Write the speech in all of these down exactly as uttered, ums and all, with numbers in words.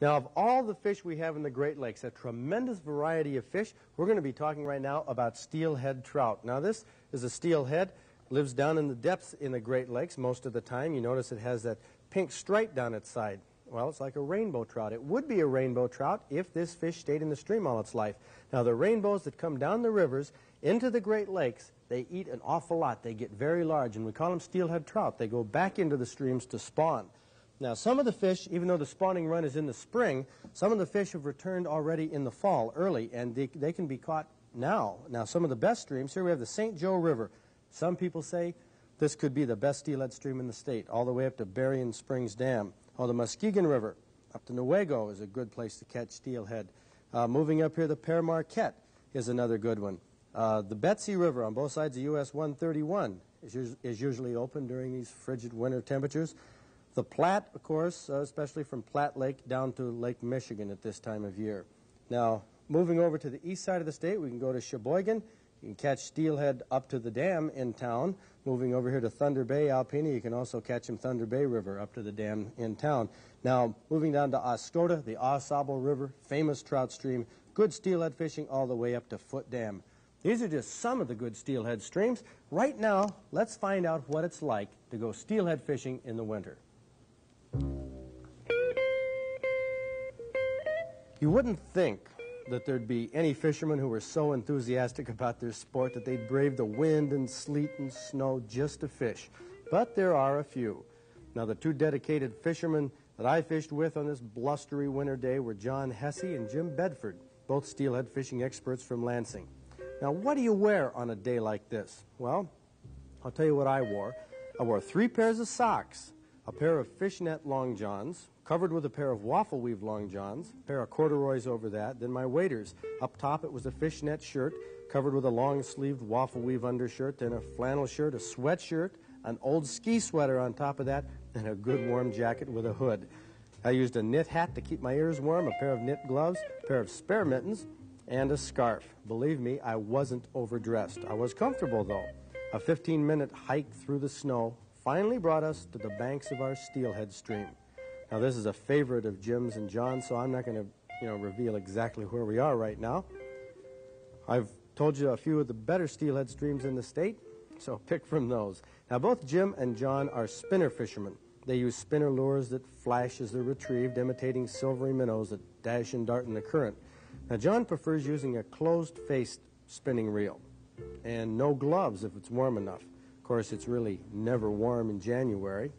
Now, of all the fish we have in the Great Lakes, a tremendous variety of fish, we're going to be talking right now about steelhead trout. Now, this is a steelhead. Lives down in the depths in the Great Lakes most of the time. You notice it has that pink stripe down its side. Well, it's like a rainbow trout. It would be a rainbow trout if this fish stayed in the stream all its life. Now, the rainbows that come down the rivers into the Great Lakes, they eat an awful lot. They get very large, and we call them steelhead trout. They go back into the streams to spawn. Now, some of the fish, even though the spawning run is in the spring, some of the fish have returned already in the fall, early, and they, they can be caught now. Now, some of the best streams, here we have the Saint Joe River. Some people say this could be the best steelhead stream in the state, all the way up to Berrien Springs Dam. Oh, the Muskegon River up to Nuego is a good place to catch steelhead. Uh, moving up here, the Pere Marquette is another good one. Uh, the Betsy River on both sides of U S one thirty-one is, is usually open during these frigid winter temperatures. The Platte, of course, uh, especially from Platte Lake down to Lake Michigan at this time of year. Now, moving over to the east side of the state, we can go to Sheboygan. You can catch steelhead up to the dam in town. Moving over here to Thunder Bay, Alpena, you can also catch them Thunder Bay River up to the dam in town. Now, moving down to Oscoda, the Au Sable River, famous trout stream, good steelhead fishing all the way up to Foot Dam. These are just some of the good steelhead streams. Right now, let's find out what it's like to go steelhead fishing in the winter. You wouldn't think that there'd be any fishermen who were so enthusiastic about their sport that they'd brave the wind and sleet and snow just to fish. But there are a few. Now, the two dedicated fishermen that I fished with on this blustery winter day were John Hesse and Jim Bedford, both steelhead fishing experts from Lansing. Now, what do you wear on a day like this? Well, I'll tell you what I wore. I wore three pairs of socks, a pair of fishnet long johns, covered with a pair of waffle weave long johns, a pair of corduroys over that, then my waders. Up top it was a fishnet shirt covered with a long-sleeved waffle weave undershirt, then a flannel shirt, a sweatshirt, an old ski sweater on top of that, and a good warm jacket with a hood. I used a knit hat to keep my ears warm, a pair of knit gloves, a pair of spare mittens, and a scarf. Believe me, I wasn't overdressed. I was comfortable, though. A fifteen-minute hike through the snow finally brought us to the banks of our steelhead stream. Now, this is a favorite of Jim's and John's, so I'm not going to, you know, reveal exactly where we are right now. I've told you a few of the better steelhead streams in the state, so pick from those. Now, both Jim and John are spinner fishermen. They use spinner lures that flash as they're retrieved, imitating silvery minnows that dash and dart in the current. Now, John prefers using a closed-faced spinning reel and no gloves if it's warm enough. Of course, it's really never warm in January,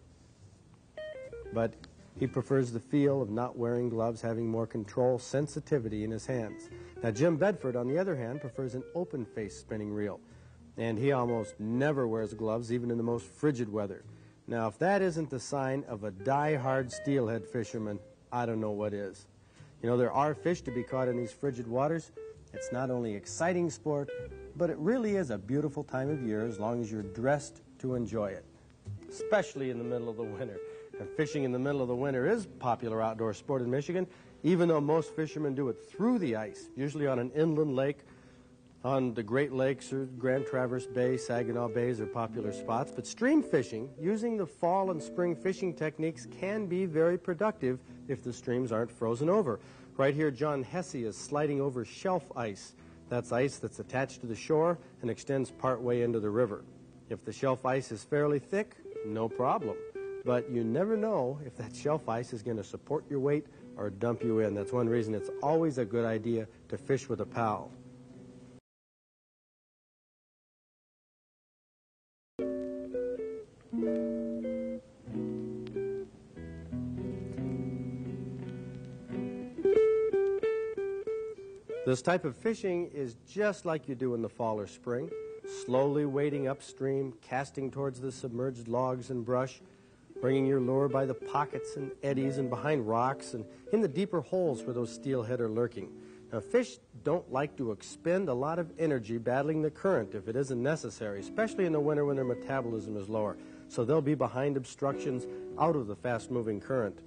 but he prefers the feel of not wearing gloves, having more control, sensitivity in his hands. Now, Jim Bedford, on the other hand, prefers an open-faced spinning reel, and he almost never wears gloves, even in the most frigid weather. Now, if that isn't the sign of a die-hard steelhead fisherman, I don't know what is. You know, there are fish to be caught in these frigid waters. It's not only an exciting sport, but it really is a beautiful time of year as long as you're dressed to enjoy it, especially in the middle of the winter. And fishing in the middle of the winter is a popular outdoor sport in Michigan, even though most fishermen do it through the ice, usually on an inland lake, on the Great Lakes or Grand Traverse Bay, Saginaw Bays are popular spots. But stream fishing, using the fall and spring fishing techniques, can be very productive if the streams aren't frozen over. Right here, John Hesse is sliding over shelf ice. That's ice that's attached to the shore and extends partway into the river. If the shelf ice is fairly thick, no problem. But you never know if that shelf ice is going to support your weight or dump you in. That's one reason it's always a good idea to fish with a pal. This type of fishing is just like you do in the fall or spring, slowly wading upstream, casting towards the submerged logs and brush, bringing your lure by the pockets and eddies and behind rocks and in the deeper holes where those steelhead are lurking. Now, fish don't like to expend a lot of energy battling the current if it isn't necessary, especially in the winter when their metabolism is lower. So they'll be behind obstructions out of the fast-moving current.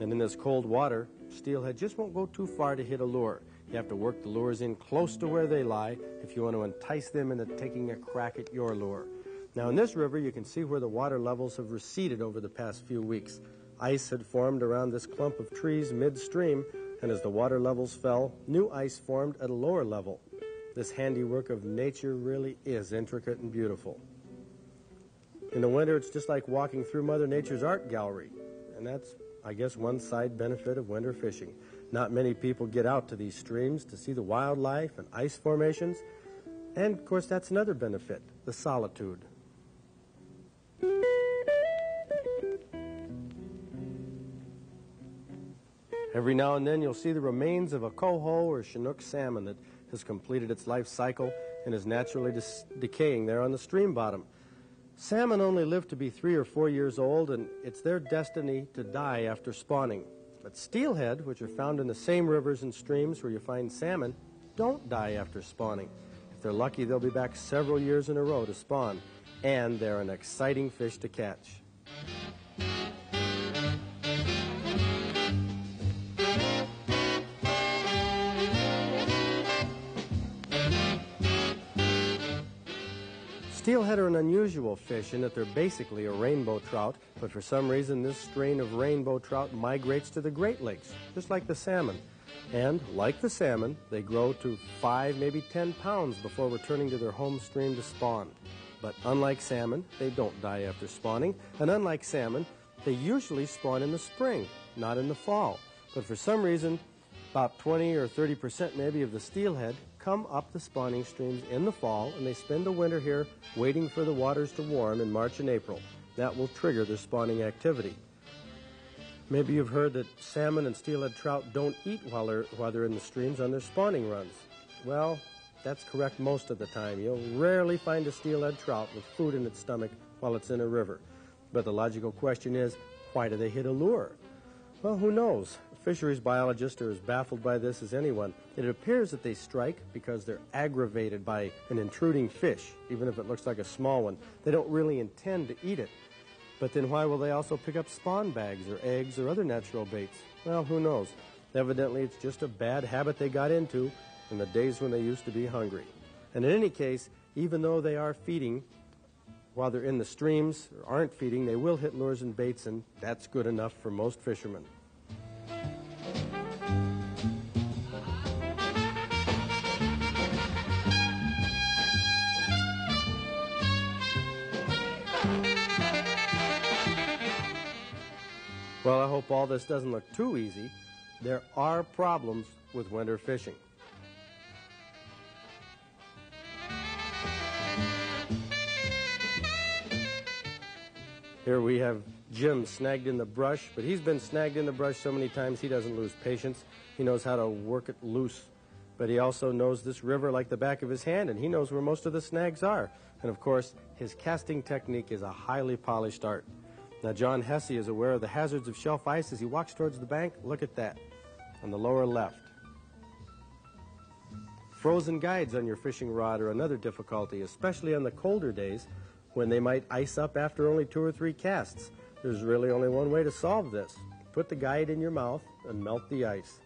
And in this cold water, steelhead just won't go too far to hit a lure. You have to work the lures in close to where they lie if you want to entice them into taking a crack at your lure. Now, in this river, you can see where the water levels have receded over the past few weeks. Ice had formed around this clump of trees midstream, and as the water levels fell, new ice formed at a lower level. This handiwork of nature really is intricate and beautiful. In the winter, it's just like walking through Mother Nature's art gallery, and that's, I guess, one side benefit of winter fishing. Not many people get out to these streams to see the wildlife and ice formations, and, of course, that's another benefit, the solitude. Every now and then, you'll see the remains of a coho or Chinook salmon that has completed its life cycle and is naturally decaying there on the stream bottom. Salmon only live to be three or four years old, and it's their destiny to die after spawning. But steelhead, which are found in the same rivers and streams where you find salmon, don't die after spawning. If they're lucky, they'll be back several years in a row to spawn, and they're an exciting fish to catch. Steelhead are an unusual fish in that they're basically a rainbow trout, but for some reason this strain of rainbow trout migrates to the Great Lakes, just like the salmon. And, like the salmon, they grow to five, maybe ten pounds before returning to their home stream to spawn. But unlike salmon, they don't die after spawning, and unlike salmon, they usually spawn in the spring, not in the fall. But for some reason, about twenty or thirty percent maybe of the steelhead come up the spawning streams in the fall, and they spend the winter here waiting for the waters to warm in March and April. That will trigger their spawning activity. Maybe you've heard that salmon and steelhead trout don't eat while they're, while they're in the streams on their spawning runs. Well, that's correct most of the time. You'll rarely find a steelhead trout with food in its stomach while it's in a river. But the logical question is, why do they hit a lure? Well, who knows? Fisheries biologists are as baffled by this as anyone. It appears that they strike because they're aggravated by an intruding fish, even if it looks like a small one. They don't really intend to eat it. But then why will they also pick up spawn bags or eggs or other natural baits? Well, who knows? Evidently, it's just a bad habit they got into in the days when they used to be hungry. And in any case, even though they are feeding while they're in the streams or aren't feeding, they will hit lures and baits, and that's good enough for most fishermen. Well, I hope all this doesn't look too easy. There are problems with winter fishing. Here we have Jim snagged in the brush, but he's been snagged in the brush so many times he doesn't lose patience. He knows how to work it loose. But he also knows this river like the back of his hand, and he knows where most of the snags are. And of course, his casting technique is a highly polished art. Now, John Hesse is aware of the hazards of shelf ice as he walks towards the bank. Look at that, on the lower left. Frozen guides on your fishing rod are another difficulty, especially on the colder days when they might ice up after only two or three casts. There's really only one way to solve this. Put the guide in your mouth and melt the ice.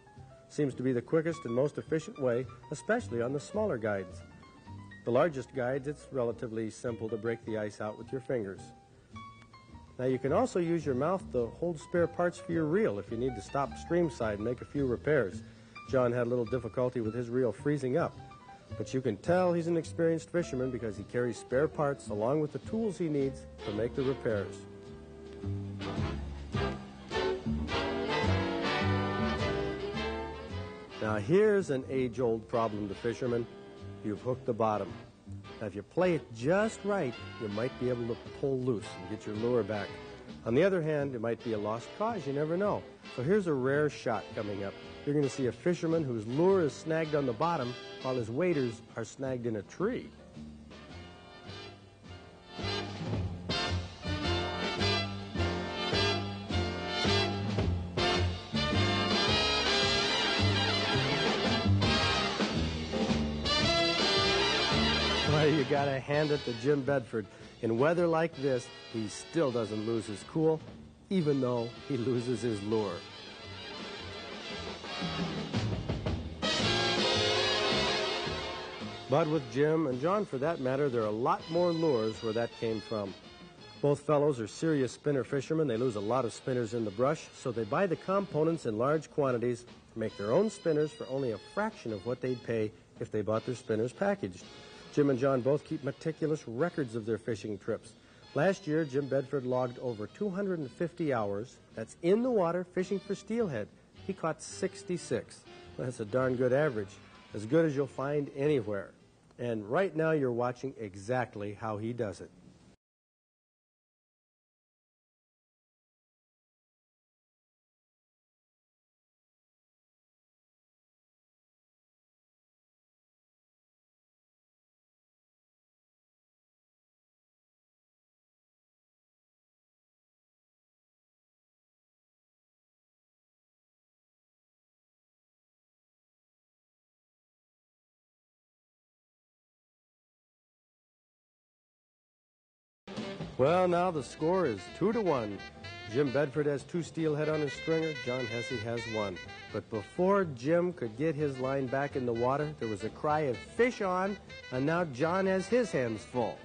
Seems to be the quickest and most efficient way, especially on the smaller guides. The largest guides, it's relatively simple to break the ice out with your fingers. Now, you can also use your mouth to hold spare parts for your reel if you need to stop streamside and make a few repairs. John had a little difficulty with his reel freezing up. But you can tell he's an experienced fisherman because he carries spare parts along with the tools he needs to make the repairs. Now, here's an age-old problem to fishermen. You've hooked the bottom. Now, if you play it just right, you might be able to pull loose and get your lure back. On the other hand, it might be a lost cause. You never know. So here's a rare shot coming up. You're going to see a fisherman whose lure is snagged on the bottom while his waders are snagged in a tree. You gotta hand it to Jim Bedford. In weather like this, he still doesn't lose his cool, even though he loses his lure. But with Jim, and John for that matter, there are a lot more lures where that came from. Both fellows are serious spinner fishermen. They lose a lot of spinners in the brush, so they buy the components in large quantities, make their own spinners for only a fraction of what they'd pay if they bought their spinners packaged. Jim and John both keep meticulous records of their fishing trips. Last year, Jim Bedford logged over two hundred fifty hours, that's in the water, fishing for steelhead. He caught sixty-six. Well, that's a darn good average, as good as you'll find anywhere. And right now you're watching exactly how he does it. Well, now the score is two to one. Jim Bedford has two steelhead on his stringer. John Hesse has one. But before Jim could get his line back in the water, there was a cry of "fish on," and now John has his hands full.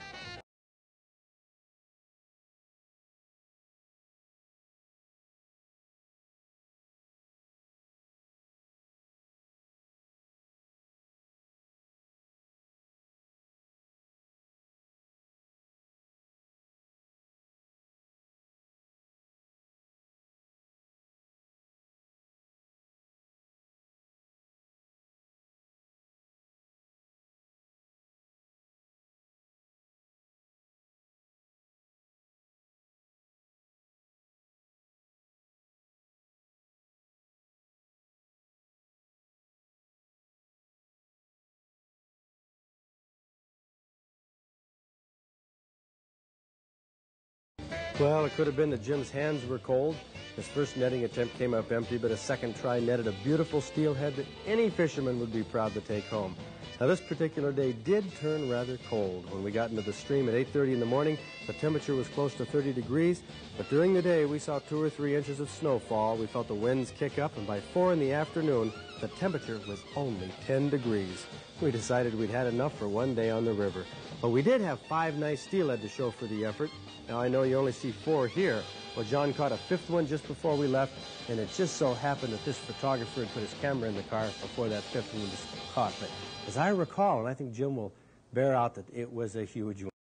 Well, it could have been that Jim's hands were cold. His first netting attempt came up empty, but a second try netted a beautiful steelhead that any fisherman would be proud to take home. Now, this particular day did turn rather cold. When we got into the stream at eight thirty in the morning, the temperature was close to thirty degrees, but during the day, we saw two or three inches of snowfall. We felt the winds kick up, and by four in the afternoon, the temperature was only ten degrees. We decided we'd had enough for one day on the river. But we did have five nice steelhead to show for the effort. Now, I know you only see four here. Well, John caught a fifth one just before we left, and it just so happened that this photographer had put his camera in the car before that fifth one was caught. But as I recall, and I think Jim will bear out that it was a huge one.